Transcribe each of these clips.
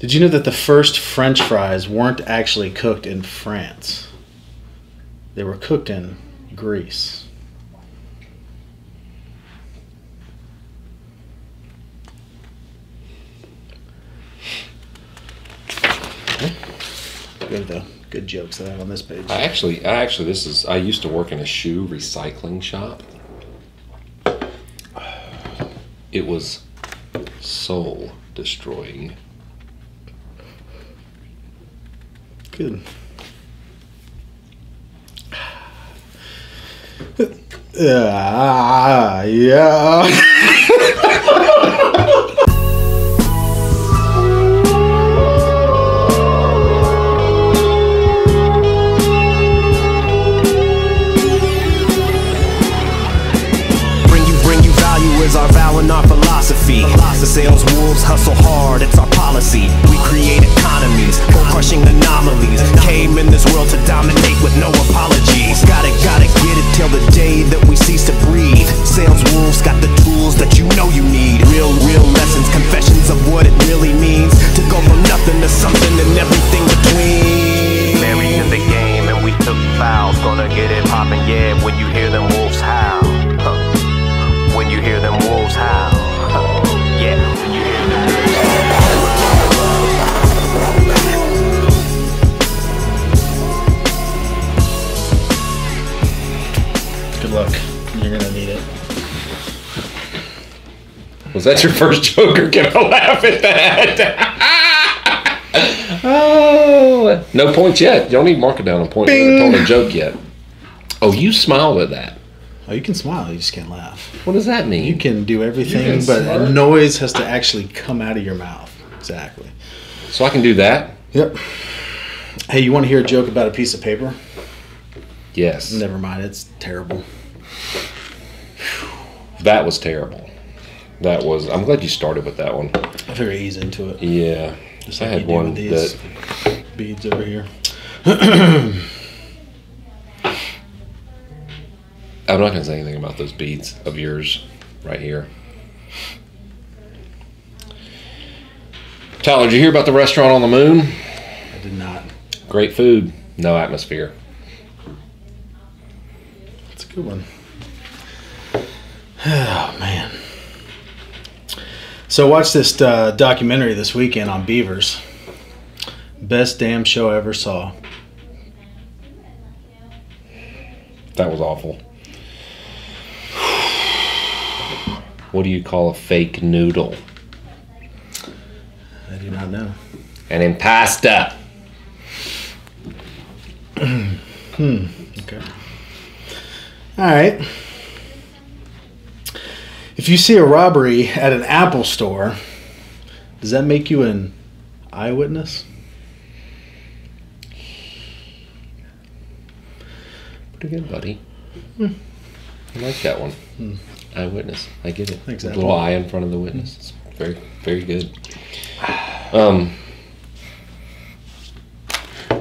Did you know that the first French fries weren't actually cooked in France? They were cooked in Greece. Okay. Go to the good jokes that I have on this page. I actually, this is, I used to work in a shoe recycling shop. It was soul destroying. Good. Bring you value is our vow and our philosophy. The sales wolves hustle hard, it's our policy. We create economies, crushing anomalies. Came in this world to dominate with no apologies. Gotta get it till the day that we cease to breathe. Sales wolves got the tools that you know you need. Real lessons, confessions of what it really means to go from nothing to something and everything between. Mary's in the game and we took fouls. Gonna get it poppin', yeah, when you hear them wolves howl. Huh. When you hear them wolves howl. Huh. Yeah, when you hear them wolves howl. Look, you're gonna need it. Was that your first joke, or can I laugh at that? Oh, no points yet. You don't need marker down on point. You haven't told a joke yet. Oh, you smiled at that. Oh, you can smile. You just can't laugh. What does that mean? You can do everything, but a noise has to actually come out of your mouth. Exactly. So I can do that? Yep. Hey, you want to hear a joke about a piece of paper? Yes. Never mind. It's terrible. That was terrible. That was. I'm glad you started with that one. I figured ease into it. Yeah. Just like I had one with these that beads over here. I'm not gonna say anything about those beads of yours right here. Tyler, did you hear about the restaurant on the moon? I did not. Great food, no atmosphere. That's a good one. Oh, man. So watch this documentary this weekend on beavers. Best damn show I ever saw. That was awful. What do you call a fake noodle? I do not know. An impasta. Okay. All right. If you see a robbery at an Apple store, does that make you an eyewitness? Pretty good, buddy. I like that one. Eyewitness. I get it. Exactly. Little eye in front of the witness. It's very, very good.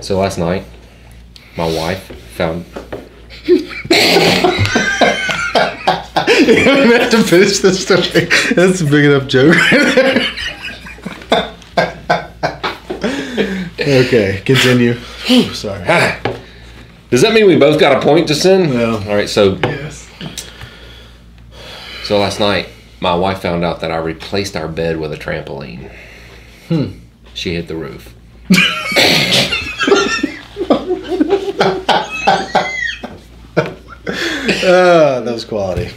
So last night, my wife found. You're gonna have to finish this story. That's a big enough joke right there. Okay, continue. Whew, sorry. Does that mean we both got a point to send? No. Alright, so yes. So last night my wife found out that I replaced our bed with a trampoline. She hit the roof. That was quality.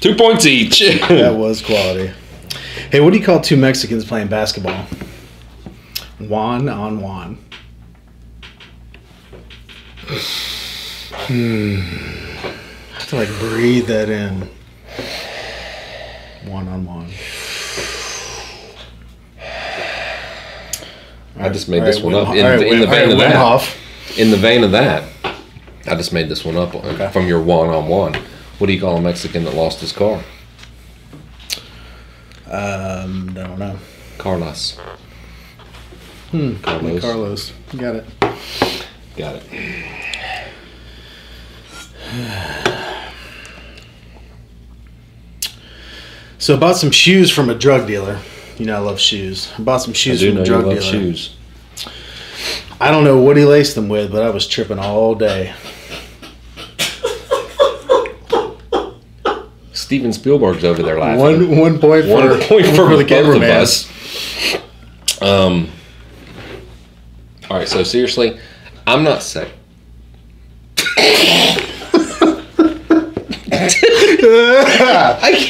2 points each. That was quality. Hey, what do you call two Mexicans playing basketball? Juan on Juan. I have to like breathe that in. Juan on Juan. I just made this one up in the vein of that. In the vein of that. I just made this one up from your one-on-one. What do you call a Mexican that lost his car? I don't know. Carlos. Carlos. Carlos. Got it. Got it. So I bought some shoes from a drug dealer. You know I love shoes. I bought some shoes from a drug dealer. I do know you love shoes. I don't know what he laced them with, but I was tripping all day. Steven Spielberg's over there laughing. One point for the cameraman. All right, so seriously, I'm not sick.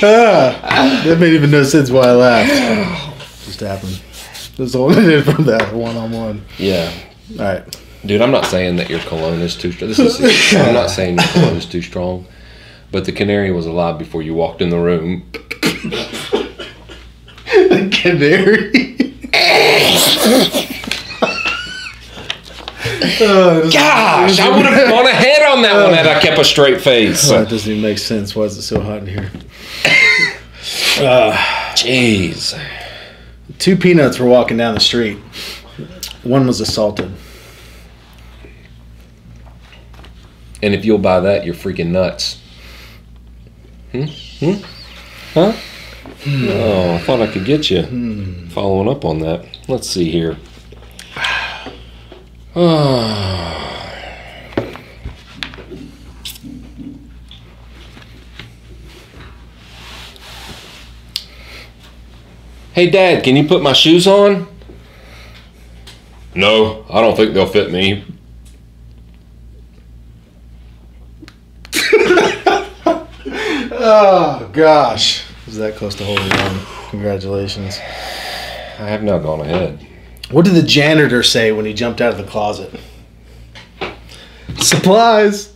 That made even no sense why I laughed. Just happened. That's all I did from that one-on-one. Yeah. All right. Dude, I'm not saying that your cologne is too strong. I'm not saying your cologne is too strong, but the canary was alive before you walked in the room. The canary? Gosh, I would have gone ahead on that one had I kept a straight face. Well, that doesn't even make sense. Why is it so hot in here? Jeez. Two peanuts were walking down the street. One was assaulted. And if you'll buy that, you're freaking nuts. Huh? Hmm. Oh, I thought I could get you. Following up on that. Let's see here. Hey, Dad, can you put my shoes on? No, I don't think they'll fit me. Oh, gosh. It was that close to holding on. Congratulations. I have not gone ahead. What did the janitor say when he jumped out of the closet? Supplies.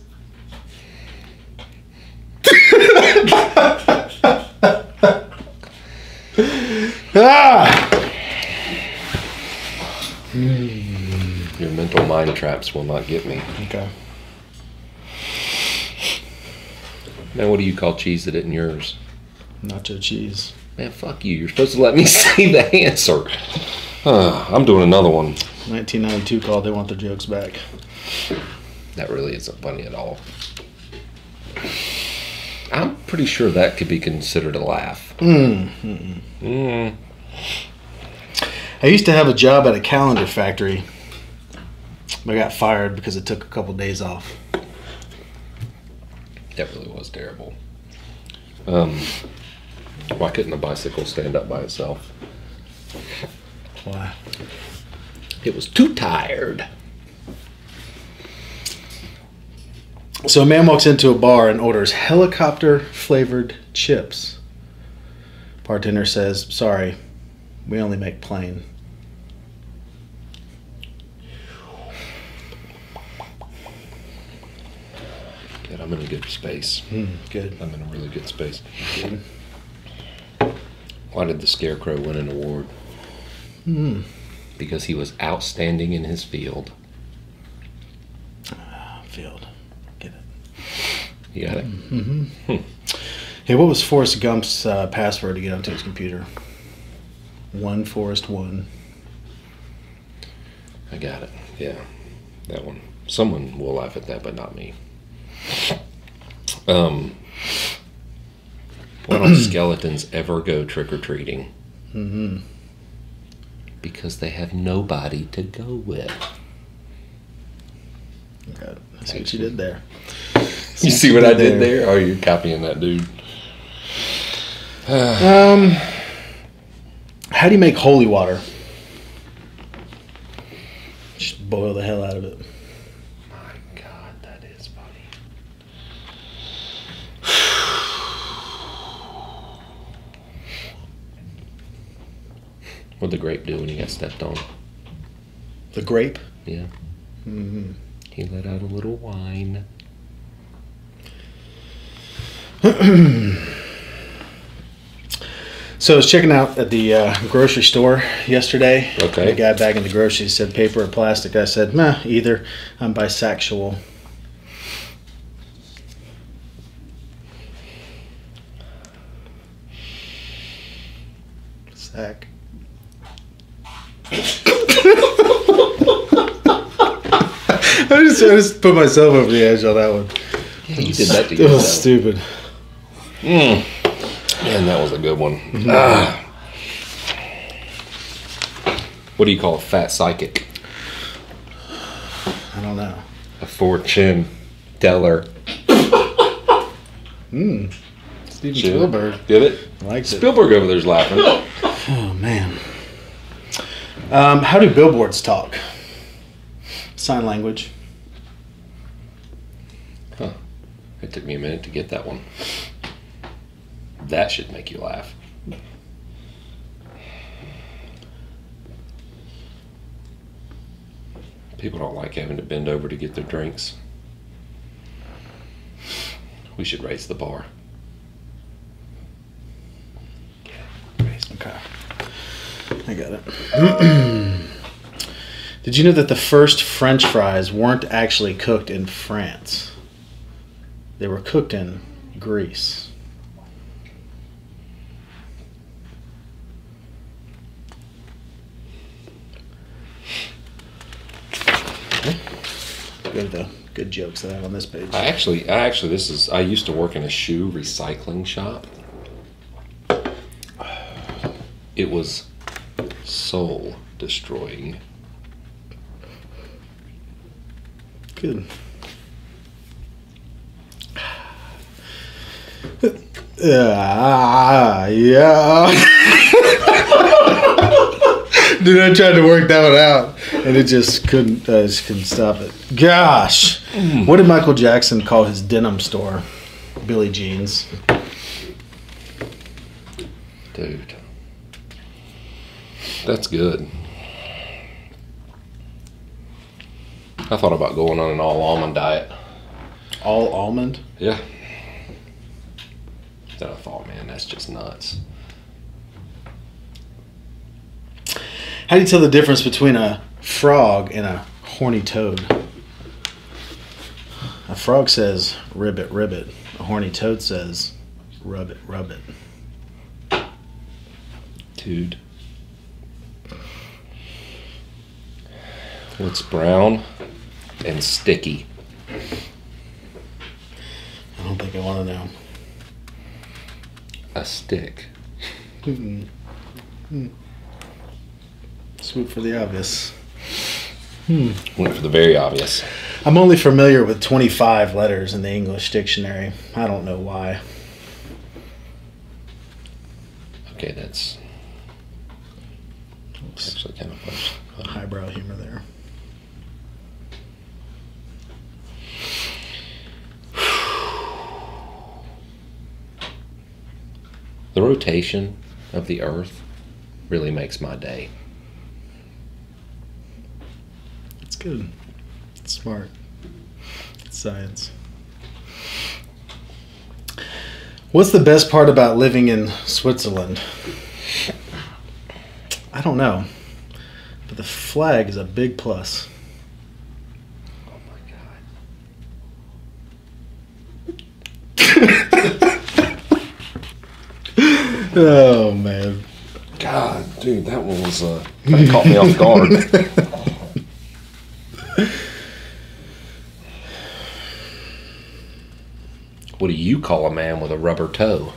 Your mental mind traps will not get me. Okay. Now, what do you call cheese that isn't yours? Nacho cheese. Man, fuck you. You're supposed to let me see the answer. I'm doing another one. 1992 called. They want their jokes back. That really isn't funny at all. I'm pretty sure that could be considered a laugh. I used to have a job at a calendar factory. I got fired because it took a couple days off. That really was terrible. Why couldn't a bicycle stand up by itself? Why? It was too tired. So a man walks into a bar and orders helicopter-flavored chips. Bartender says, sorry, we only make plain. Good, I'm in a good space. Good. I'm in a really good space. Good. Why did the Scarecrow win an award? Because he was outstanding in his field. Get it. You got it? Hey, what was Forrest Gump's password to get onto his computer? One Forrest One. I got it. Yeah, that one. Someone will laugh at that, but not me. Why don't skeletons ever go trick-or-treating? Because they have nobody to go with. Okay, I see what you did there. You see what I did there? Oh, you're copying that dude. How do you make holy water? Just boil the hell out of it. My God, that is funny. What'd the grape do when he got stepped on? The grape? Yeah. He let out a little whine. So I was checking out at the grocery store yesterday. Okay. The guy bagging the groceries said paper or plastic. I said, nah, either. I'm bisexual. Sack. I just put myself over the edge on that one. Yeah, you did that to yourself. It was stupid. Man, that was a good one. what do you call a fat psychic? I don't know. A 4chan Deller. Steven Spielberg. Did it? Likes Spielberg it. Over there's laughing. Oh, man. How do billboards talk? Sign language. Huh. It took me a minute to get that one. That should make you laugh. People don't like having to bend over to get their drinks. We should raise the bar. Okay. I got it. Did you know that the first French fries weren't actually cooked in France? They were cooked in Greece. One of the good jokes I have on this page. I actually, this is, I used to work in a shoe recycling shop. It was soul destroying. Good. Yeah. Dude, I tried to work that one out, and it just couldn't. I just couldn't stop it. Gosh, what did Michael Jackson call his denim store? Billy Jeans. Dude, that's good. I thought about going on an all almond diet. All almond? Yeah. Then I thought, man, that's just nuts. How do you tell the difference between a frog and a horny toad? A frog says, ribbit, ribbit. A horny toad says, rub it, rub it. Dude. What's brown and sticky? I don't think I want to know. A stick. Swoop for the obvious. Went for the very obvious. I'm only familiar with 25 letters in the English dictionary. I don't know why. Okay, that's actually kind of fun. Highbrow humor there. The rotation of the earth really makes my day. It's good. It's smart. It's science. What's the best part about living in Switzerland? I don't know, but the flag is a big plus. Oh my God. Oh, man. God, dude, that one was, that caught me off guard. What do you call a man with a rubber toe?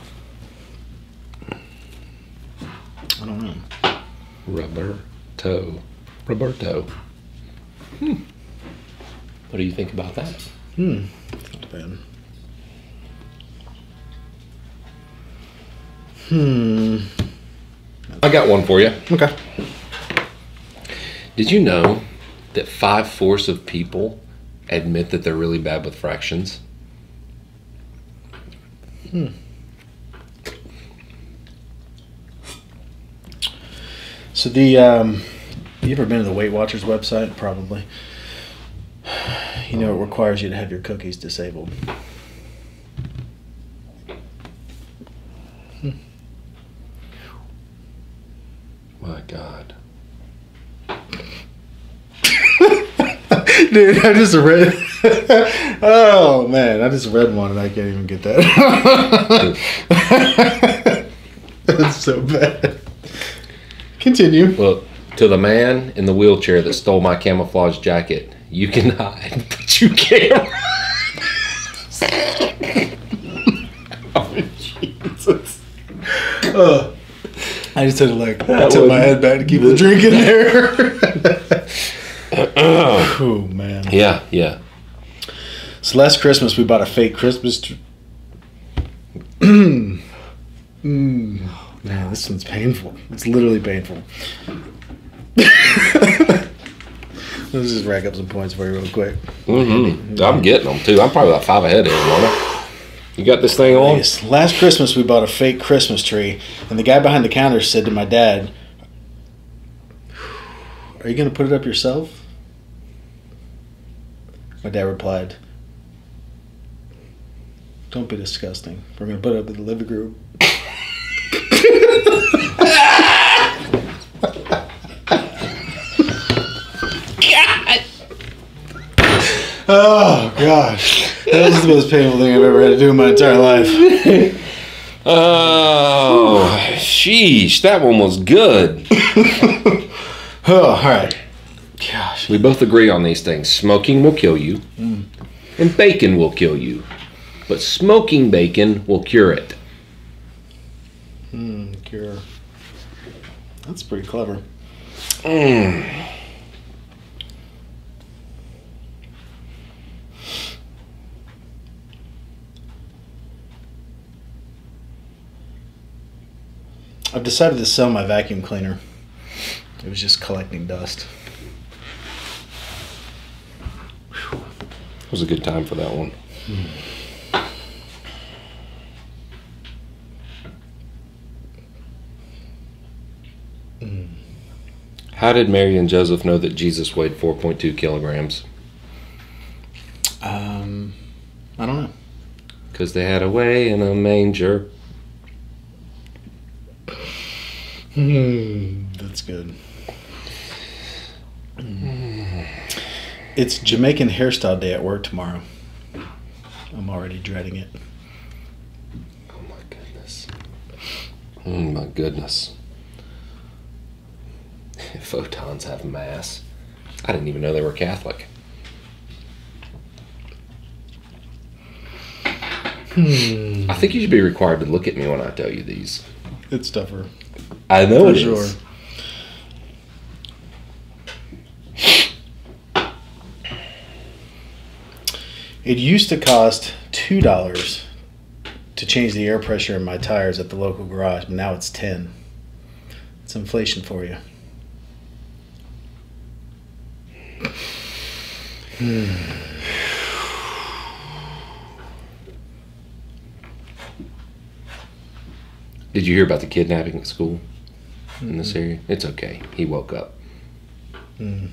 I don't know. Rubber toe. Roberto. What do you think about that? Not bad. I got one for you. Okay. Did you know that 5/4 of people admit that they're really bad with fractions? So the, you ever been to the Weight Watchers website? Probably. You know, it requires you to have your cookies disabled. My God. Dude, I just read... Oh, man. I just read one and I can't even get that. That's so bad. Continue. Look, to the man in the wheelchair that stole my camouflage jacket, you can hide, but you can't. Oh, Jesus. I just had to tip my head back to keep the drink in there. Oh, man. Yeah, yeah. So last Christmas, we bought a fake Christmas tree. Man, this one's painful. It's literally painful. Let's just rack up some points for you real quick. Mm-hmm. I'm getting them, too. I'm probably about 5 ahead of you, aren't I? You got this thing on? Yes. Last Christmas, we bought a fake Christmas tree, and the guy behind the counter said to my dad, "Are you going to put it up yourself?" My dad replied, "Don't be disgusting. We're going to put it up in the living room." Oh, gosh. That was the most painful thing I've ever had to do in my entire life. Oh, sheesh. That one was good. Oh, all right. Gosh. We both agree on these things. Smoking will kill you, and bacon will kill you. But smoking bacon will cure it. Cure. That's pretty clever. I've decided to sell my vacuum cleaner. It was just collecting dust. Whew. It was a good time for that one. How did Mary and Joseph know that Jesus weighed 4.2 kilograms? I don't know. Because they had a way in a manger. That's good. It's Jamaican hairstyle day at work tomorrow. I'm already dreading it. Oh my goodness. Oh my goodness. Photons have mass. I didn't even know they were Catholic. I think you should be required to look at me when I tell you these. It's tougher. I know for it sure. Is. It used to cost $2 to change the air pressure in my tires at the local garage, but now it's $10. It's inflation for you. Did you hear about the kidnapping at school in this area? It's okay. He woke up. I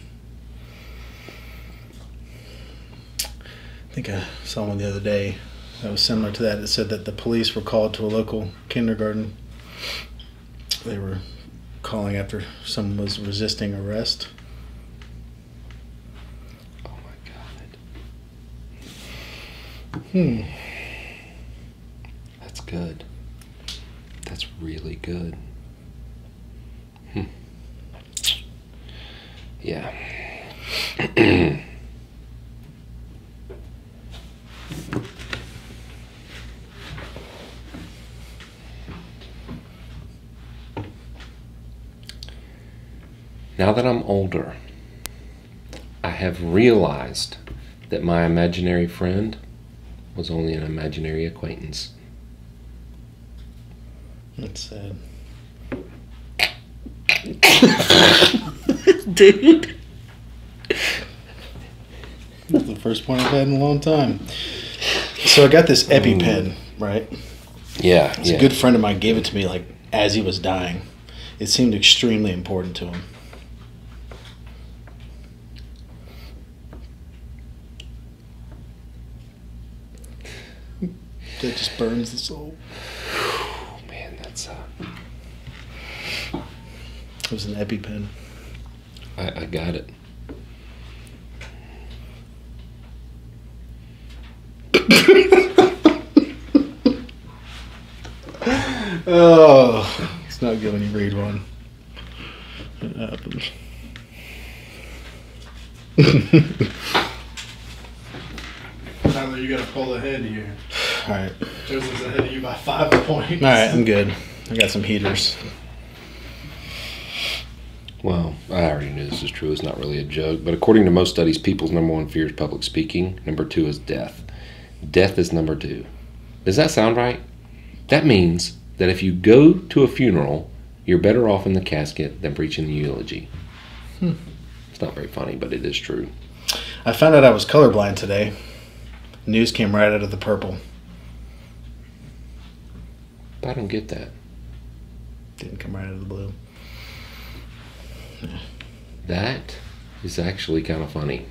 think I saw one the other day that was similar to that. It said that the police were called to a local kindergarten. They were calling after someone was resisting arrest. Oh my God. That's good. That's really good. Yeah. Now that I'm older, I have realized that my imaginary friend was only an imaginary acquaintance. That's sad. Dude. That's the first one I've had in a long time. So I got this EpiPen, right? Yeah. It's a good friend of mine gave it to me as he was dying. It seemed extremely important to him. It just burns the soul. Oh, man, that's it was an EpiPen. I got it. Oh, it's not good when you read one. It happens. Tyler, you gotta pull ahead here. All right. Joseph's ahead of you by 5 points. All right, I'm good. I got some heaters. Well, I already knew this is true. It's not really a joke. But according to most studies, people's #1 fear is public speaking. #2 is death. Death is #2. Does that sound right? That means that if you go to a funeral, you're better off in the casket than preaching the eulogy. It's not very funny, but it is true. I found out I was colorblind today. News came right out of the purple. But I don't get that. Didn't come right out of the blue. That is actually kind of funny.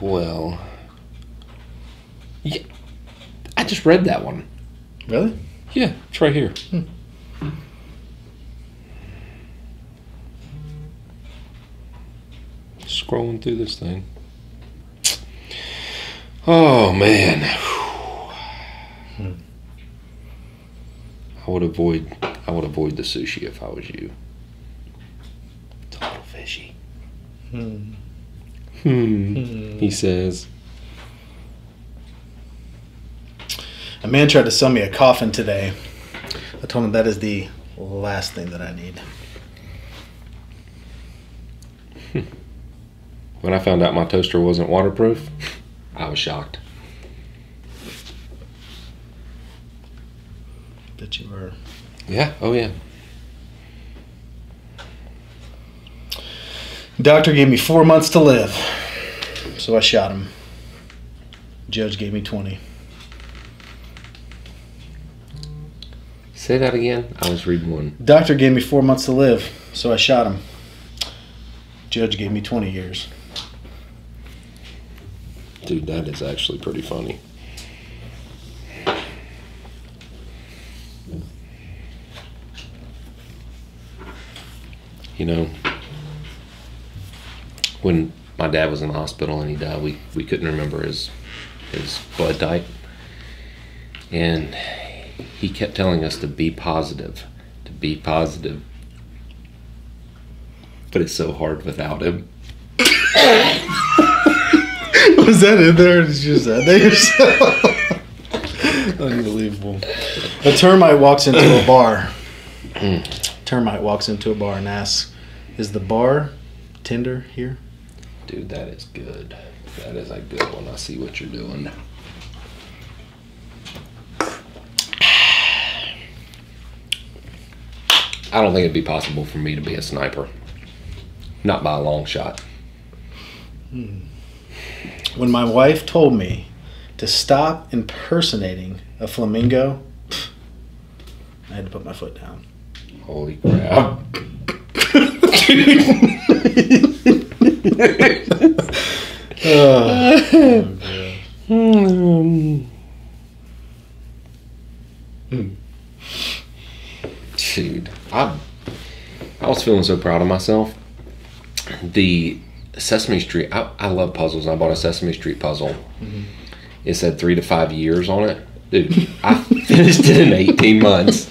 Well, yeah, I just read that one. Really? Yeah, it's right here. Scrolling through this thing. Oh, man. I would avoid the sushi if I was you. It's a little fishy. He says. A man tried to sell me a coffin today. I told him that is the last thing that I need. When I found out my toaster wasn't waterproof, I was shocked. That you were. Yeah, oh yeah. Doctor gave me 4 months to live, so I shot him. Judge gave me 20. Say that again? I was reading one. Doctor gave me 4 months to live, so I shot him. Judge gave me 20 years. Dude, that is actually pretty funny. You know, when my dad was in the hospital and he died, we couldn't remember his blood type. And he kept telling us to be positive, to be positive. But it's so hard without him. Was that in there? Did you just add that yourself? Unbelievable. A termite walks into a bar. Termite walks into a bar and asks, "Is the bar tender here?" Dude, that is good. That is a good one. I see what you're doing. I don't think it'd be possible for me to be a sniper. Not by a long shot. When my wife told me to stop impersonating a flamingo, I had to put my foot down. Holy crap. Dude, I was feeling so proud of myself. The Sesame Street, I love puzzles. I bought a Sesame Street puzzle. It said 3 to 5 years on it. Dude, I finished it in 18 months.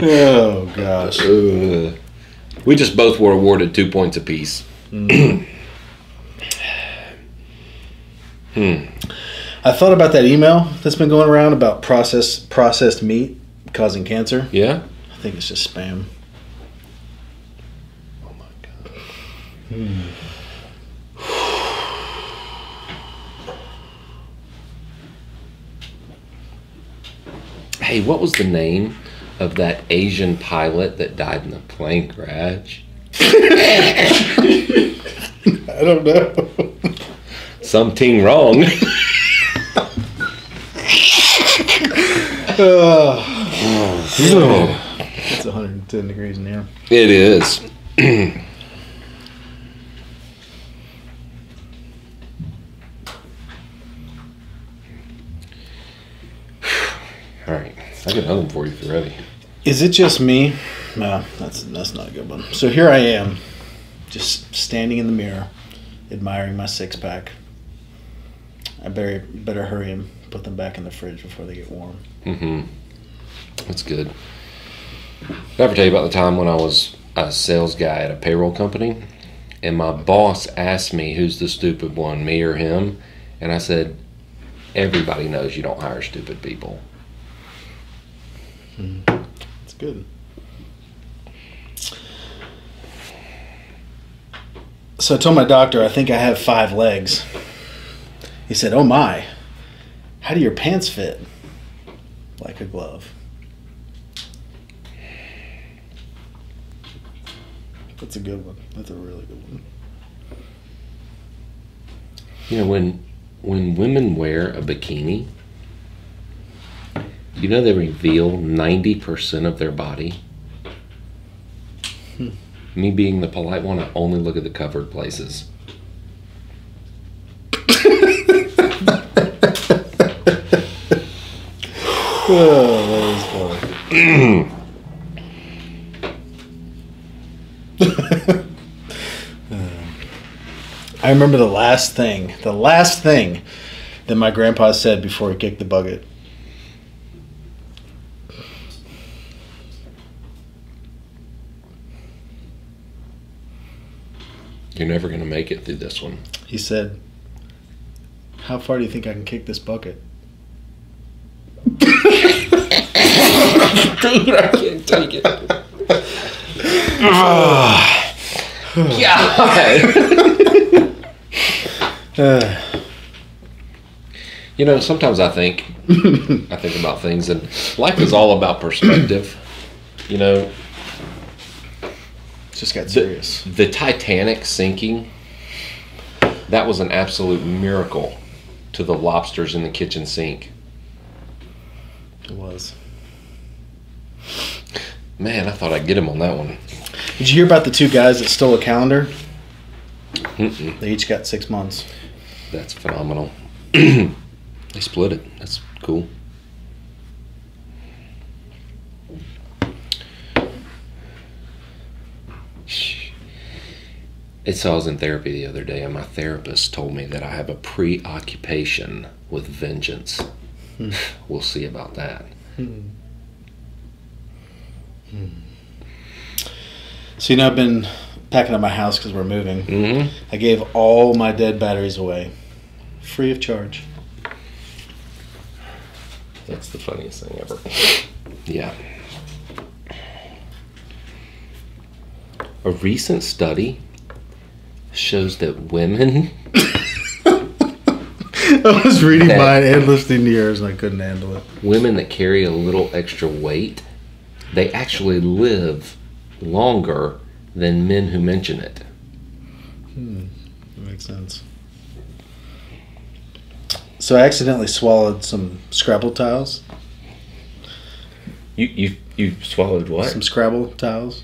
Oh gosh. We just both were awarded 2 points apiece. I thought about that email that's been going around about processed meat causing cancer. Yeah, I think it's just spam. Oh my god. Hey, what was the name of that Asian pilot that died in a plane crash? I don't know. Something wrong. It's 110 degrees in here. It is. All right. I got another one for you if you're ready. Is it just me? No, that's not a good one. So here I am, just standing in the mirror, admiring my six-pack. I better hurry and put them back in the fridge before they get warm. That's good. Did I ever tell you about the time when I was a sales guy at a payroll company? And my boss asked me, who's the stupid one, me or him? And I said, everybody knows you don't hire stupid people. That's good. So I told my doctor, I think I have 5 legs. He said, oh my, how do your pants fit? Like a glove. That's a good one. That's a really good one. You know, when women wear a bikini, you know they reveal 90% of their body? Me being the polite one, I only look at the covered places. Oh, that was funny. I remember the last thing that my grandpa said before he kicked the bucket. You're never going to make it through this one. He said, how far do you think I can kick this bucket? Dude, I can't take it. God. You know, sometimes I think about things, and life is all about perspective. You know, just got serious. The Titanic sinking, that was an absolute miracle to the lobsters in the kitchen sink. It was. Man, I thought I'd get him on that one. Did you hear about the 2 guys that stole a calendar? Mm-mm. They each got 6 months. That's phenomenal. They split it. That's cool. So I was in therapy the other day, and my therapist told me that I have a preoccupation with vengeance. Hmm. We'll see about that. So, you know, I've been packing up my house because we're moving. Mm-hmm. I gave all my dead batteries away, free of charge. That's the funniest thing ever. Yeah. A recent study shows that women... I was reading mine and listening to yours, and I couldn't handle it. Women that carry a little extra weight, they actually live longer than men who mention it. That makes sense. So I accidentally swallowed some Scrabble tiles. You swallowed what? Some Scrabble tiles.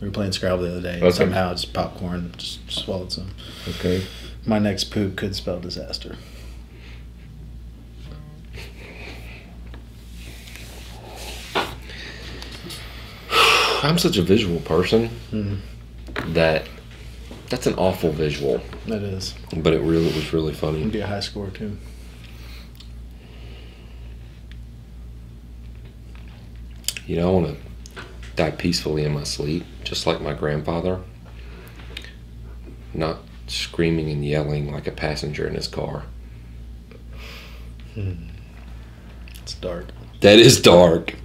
We were playing Scrabble the other day. Okay. Somehow it's popcorn. Just swallowed some. Okay. My next poop could spell disaster. I'm such a visual person that's an awful visual. That is. But it was really funny. It'd be a high score too. You know, I want to die peacefully in my sleep, just like my grandfather, not screaming and yelling like a passenger in his car. It's dark. That is dark.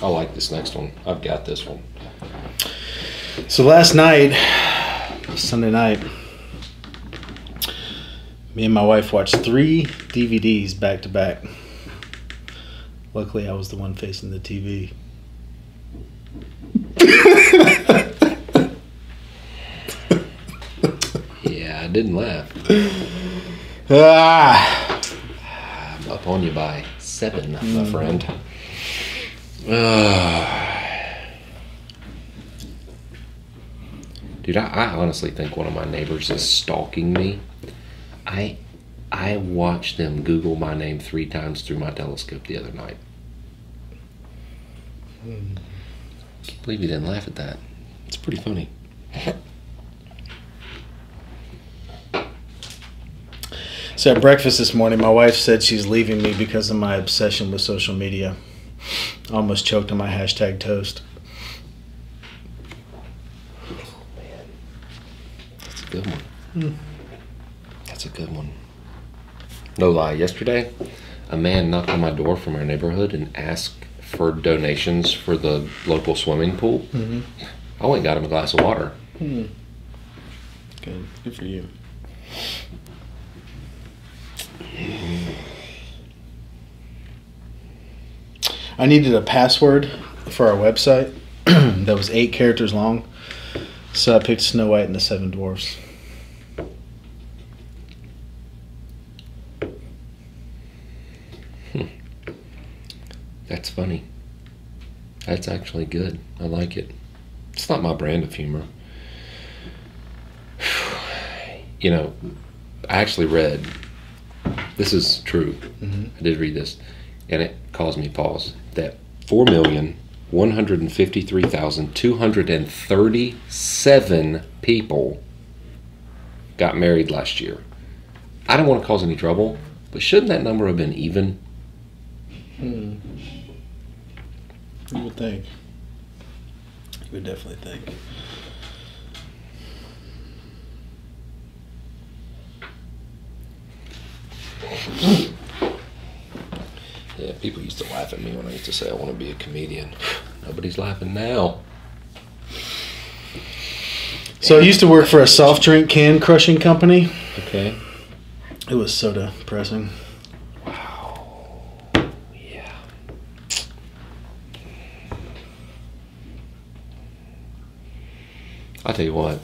I like this next one. I've got this one. So last night, Sunday night, me and my wife watched 3 DVDs back to back. Luckily, I was the one facing the TV. Yeah, I didn't laugh. I'm up on you by 7, my friend. Dude, I honestly think one of my neighbors is stalking me. I watched them Google my name 3 times through my telescope the other night. I can't believe you didn't laugh at that. It's pretty funny. So at breakfast this morning, my wife said she's leaving me because of my obsession with social media. I almost choked on my hashtag toast. That's a good one. No lie, yesterday, a man knocked on my door from our neighborhood and asked for donations for the local swimming pool. Mm-hmm. I went and got him a glass of water. Mm. Good. Good for you. I needed a password for our website that was 8 characters long, so I picked Snow White and the 7 Dwarfs. That's funny. That's actually good. I like it. It's not my brand of humor. You know, I actually read, this is true, I did read this, and it caused me pause, that 4,153,237 people got married last year. I don't want to cause any trouble, but shouldn't that number have been even? Hmm. You would think. You would definitely think. Yeah, people used to laugh at me when I used to say I want to be a comedian. Nobody's laughing now. So I used to work for a soft drink can crushing company. Okay. It was so depressing. Wow. Yeah. I'll tell you what.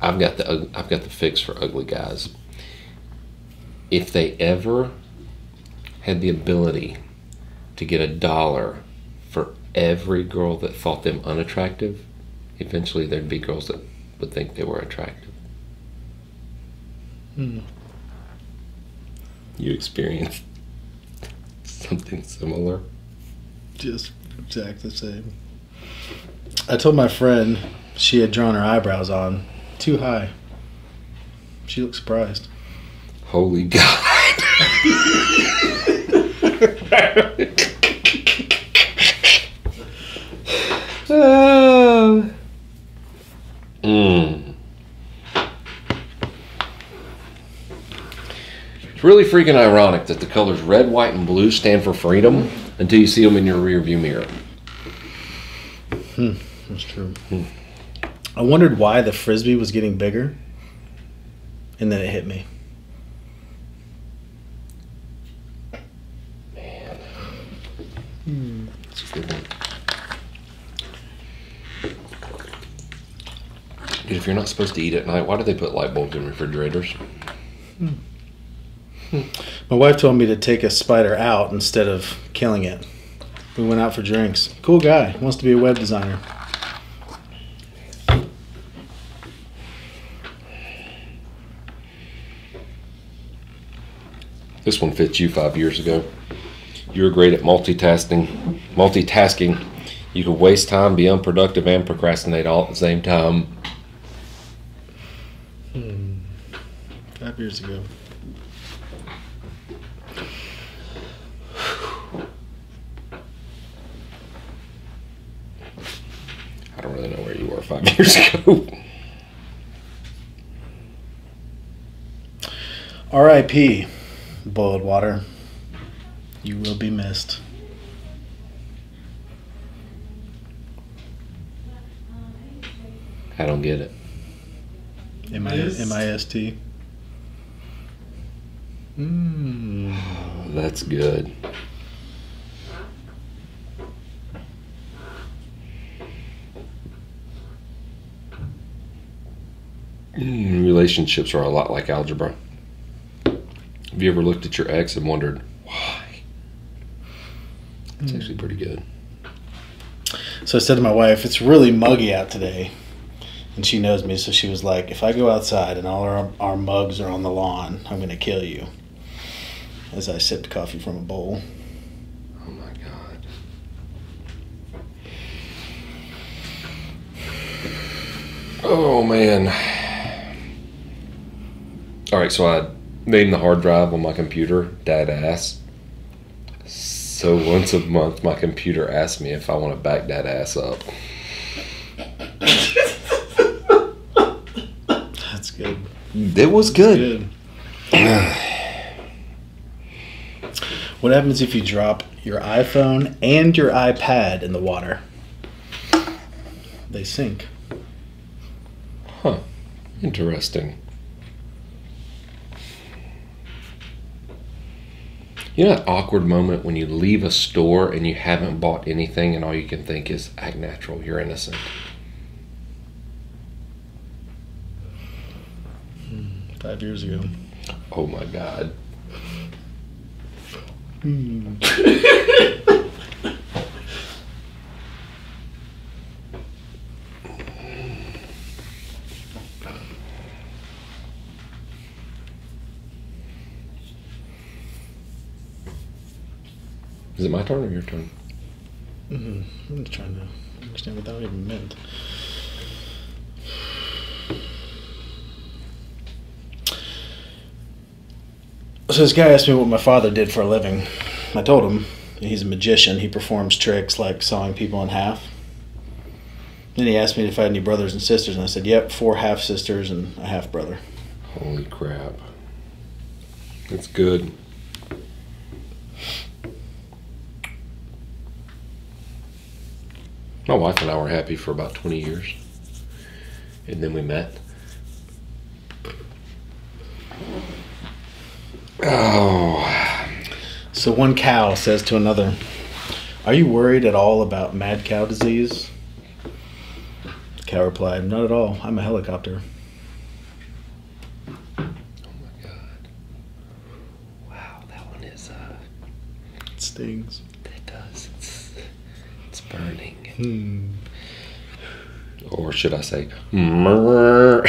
I've got the fix for ugly guys. If they ever had the ability to get $1 for every girl that thought them unattractive, eventually there'd be girls that would think they were attractive. Mm. You experienced something similar? Just exactly the same. I told my friend she had drawn her eyebrows on too high. She looked surprised. Holy God. It's really freaking ironic that the colors red, white, and blue stand for freedom until you see them in your rearview mirror. That's true. I wondered why the Frisbee was getting bigger, and then it hit me. That's a good one. Dude, if you're not supposed to eat at night, why do they put light bulbs in refrigerators? My wife told me to take a spider out instead of killing it. We went out for drinks. Cool guy. Wants to be a web designer. This one fits you 5 years ago. You were great at multitasking. You could waste time, be unproductive, and procrastinate all at the same time. 5 years ago. I don't really know where you were 5 years ago. R.I.P. Boiled water. You will be missed. I don't get it. M-I-S-T. That's good. Relationships are a lot like algebra. Have you ever looked at your ex and wondered why? It's actually pretty good. So I said to my wife, it's really muggy out today. And she knows me, so she was like, if I go outside and all our mugs are on the lawn, I'm going to kill you. As I sipped coffee from a bowl. Oh, my God. Oh, man. All right, so I named the hard drive on my computer Dad Ass. So once a month, my computer asks me if I want to back that ass up. It was good. What happens if you drop your iPhone and your iPad in the water? They sink. Huh. Interesting. You know that awkward moment when you leave a store and you haven't bought anything and all you can think is, act natural, you're innocent. Years ago. Oh my God. Is it my turn or your turn? I'm just trying to understand what that even meant. So this guy asked me what my father did for a living. I told him he's a magician. He performs tricks like sawing people in half. Then he asked me if I had any brothers and sisters, and I said, yep, 4 half-sisters and a half-brother. Holy crap. That's good. My wife and I were happy for about 20 years, and then we met. Oh. So one cow says to another, are you worried at all about mad cow disease? The cow replied, not at all. I'm a helicopter. Oh my God. Wow, that one is... It stings. It does. It's burning. Or should I say... No,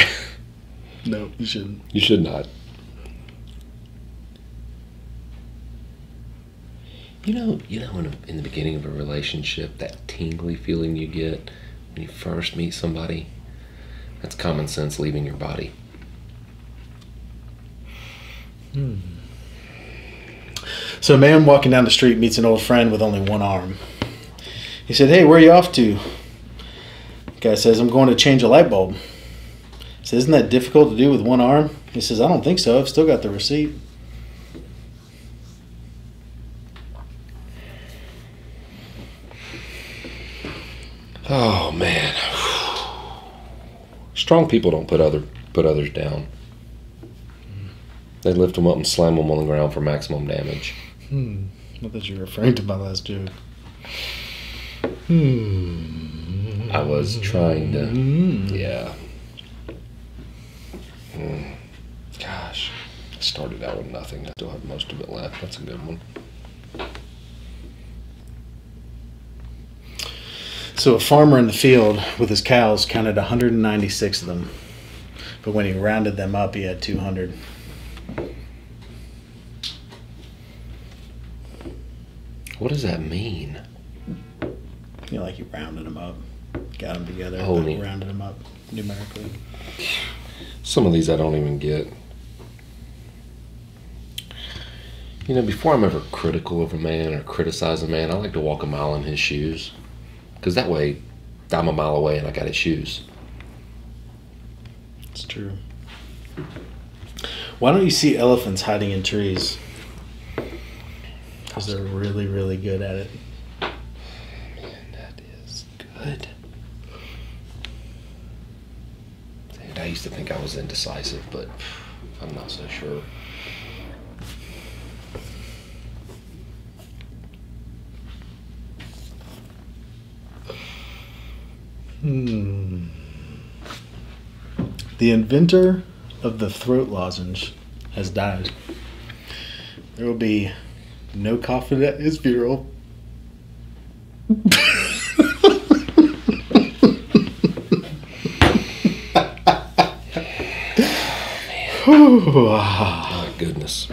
you shouldn't. You should not. You know, in the beginning of a relationship, that tingly feeling you get when you first meet somebody, that's common sense leaving your body. So a man walking down the street meets an old friend with only one arm. He said, hey, where are you off to? The guy says, I'm going to change a light bulb. He says, isn't that difficult to do with one arm? He says, I don't think so. I've still got the receipt. Oh man, strong people don't put others down. They lift them up and slam them on the ground for maximum damage. I thought you were referring to my last joke. I was trying to. Yeah. Gosh, I started out with nothing. I still have most of it left. That's a good one. So a farmer in the field with his cows counted 196 of them, but when he rounded them up, he had 200. What does that mean? You know, like he rounded them up, got them together, holy, but rounded them up numerically. Some of these I don't even get. You know, before I'm ever critical of a man or criticize a man, I like to walk a mile in his shoes. Because that way, I'm a mile away and I got his shoes. It's true. Why don't you see elephants hiding in trees? Because they're really, really good at it. Man, that is good. Dude, I used to think I was indecisive, but I'm not so sure. The inventor of the throat lozenge has died. There will be no coffin at his funeral. Oh, my goodness.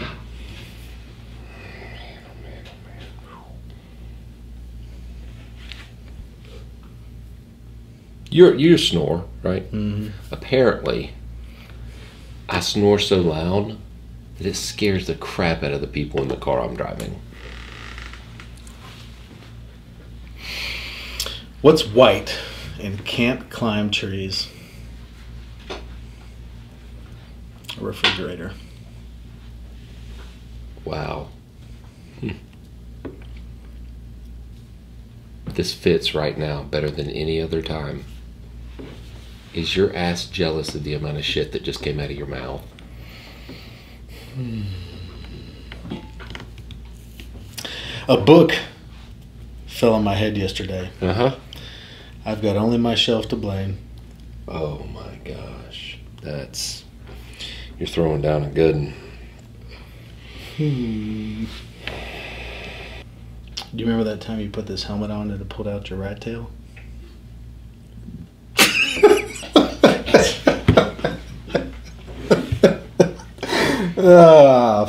You snore, right? Apparently, I snore so loud that it scares the crap out of the people in the car I'm driving. What's white and can't climb trees? a refrigerator. Wow. This fits right now better than any other time. Is your ass jealous of the amount of shit that just came out of your mouth? A book fell on my head yesterday. I've got only myself to blame. Oh my gosh. That's... You're throwing down a good one. Do you remember that time you put this helmet on and it pulled out your rat tail?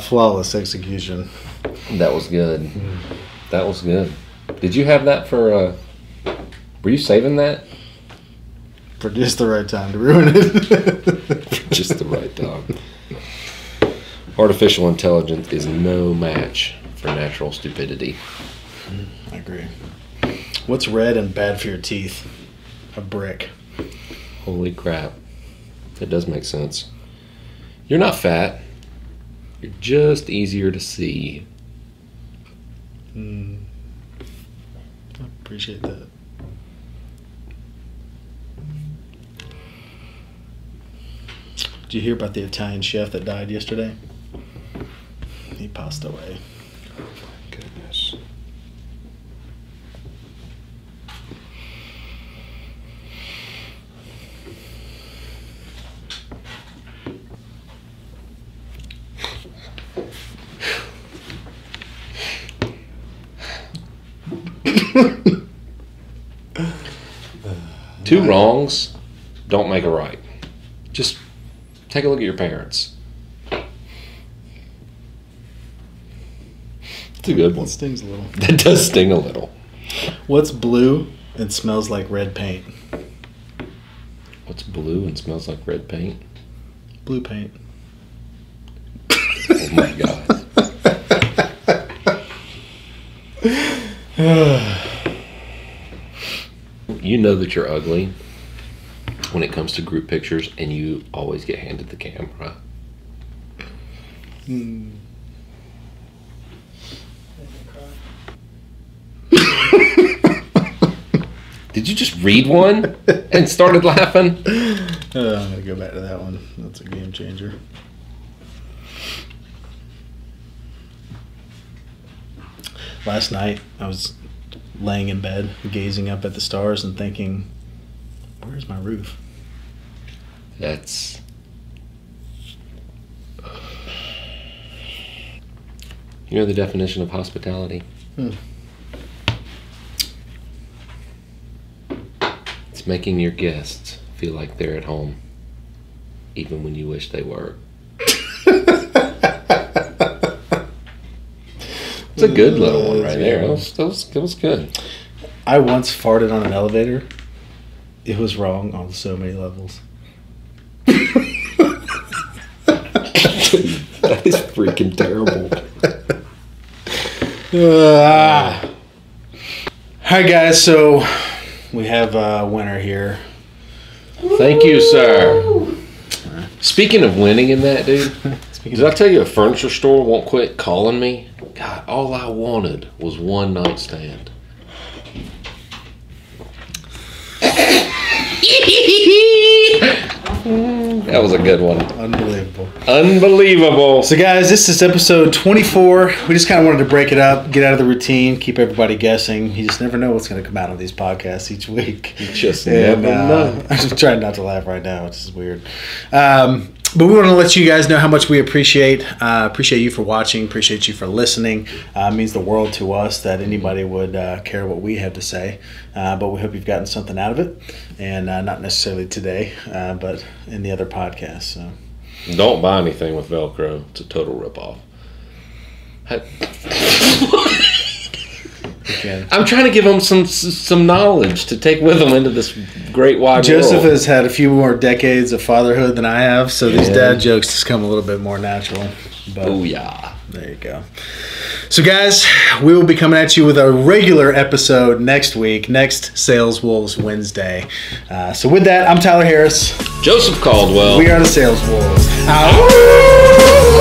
Flawless execution. That was good. That was good. Did you have that for, were you saving that? For just the right time to ruin it. For just the right time. Artificial intelligence is no match for natural stupidity. I agree. What's red and bad for your teeth? A brick. Holy crap. That does make sense. You're not fat. You're just easier to see. I appreciate that. Did you hear about the Italian chef that died yesterday? He passed away. Oh my goodness. Two wrongs don't make a right. Just take a look at your parents. It's a good one. That stings a little. That does sting a little. What's blue and smells like red paint? What's blue and smells like red paint? Blue paint. Oh my God. You know that you're ugly when it comes to group pictures, and you always get handed the camera. Did you just read one and started laughing? I'm gonna go back to that one. That's a game changer. Last night, I was laying in bed, gazing up at the stars and thinking, where's my roof? That's... You know the definition of hospitality? It's making your guests feel like they're at home, even when you wish they were. It's a good little one right there. That was good. I once farted on an elevator. It was wrong on so many levels. That is freaking terrible. Hi guys, so we have a winner here. Thank you, sir. Speaking of winning in that, dude, did I tell you a furniture store won't quit calling me? God, all I wanted was one night stand. That was a good one. Unbelievable. Unbelievable. So guys, this is episode 24. We just kind of wanted to break it up, get out of the routine, keep everybody guessing. You just never know what's going to come out of these podcasts each week. You just never know. I'm just trying not to laugh right now, which is weird. But we want to let you guys know how much we appreciate you for watching, appreciate you for listening. It means the world to us that anybody would care what we have to say. But we hope you've gotten something out of it, and not necessarily today, but in the other podcasts. So. Don't buy anything with Velcro. It's a total ripoff. Okay. I'm trying to give them some knowledge to take with them into this great wide world. Joseph has had a few more decades of fatherhood than I have, so these dad jokes just come a little bit more natural. Booyah. There you go. So, guys, we will be coming at you with a regular episode next week, next Sales Wolves Wednesday. So with that, I'm Tyler Harris. Joseph Caldwell. We are the Sales Wolves. Out.